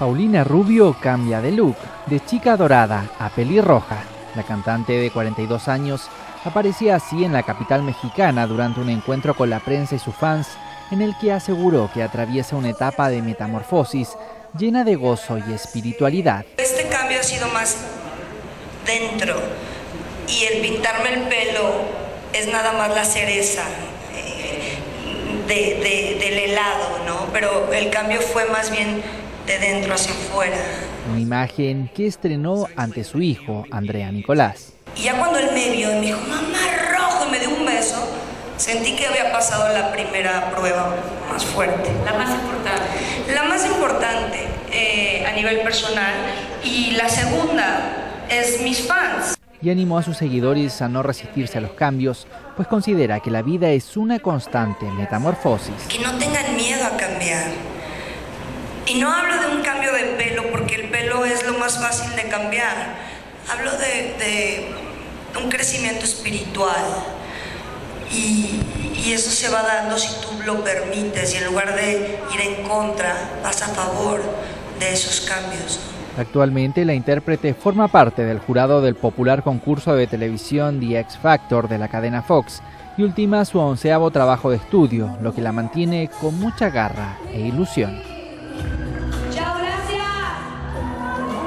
Paulina Rubio cambia de look, de chica dorada a pelirroja. La cantante de 42 años aparecía así en la capital mexicana durante un encuentro con la prensa y sus fans, en el que aseguró que atraviesa una etapa de metamorfosis llena de gozo y espiritualidad. Este cambio ha sido más dentro, y el pintarme el pelo es nada más la cereza del helado, ¿no? Pero el cambio fue más bien de dentro hacia afuera. Una imagen que estrenó ante su hijo, Andrea Nicolás. Y ya cuando él me vio y me dijo, mamá, rojo, y me dio un beso, sentí que había pasado la primera prueba más fuerte. La más importante. La más importante a nivel personal, y la segunda es mis fans. Y animó a sus seguidores a no resistirse a los cambios, pues considera que la vida es una constante metamorfosis. Que no tengan miedo a cambiar. Y no hablo de un cambio de pelo, porque el pelo es lo más fácil de cambiar. Hablo de un crecimiento espiritual. Y eso se va dando si tú lo permites, y en lugar de ir en contra, vas a favor de esos cambios. Actualmente, la intérprete forma parte del jurado del popular concurso de televisión The X Factor de la cadena Fox y ultima su 11avo trabajo de estudio, lo que la mantiene con mucha garra e ilusión.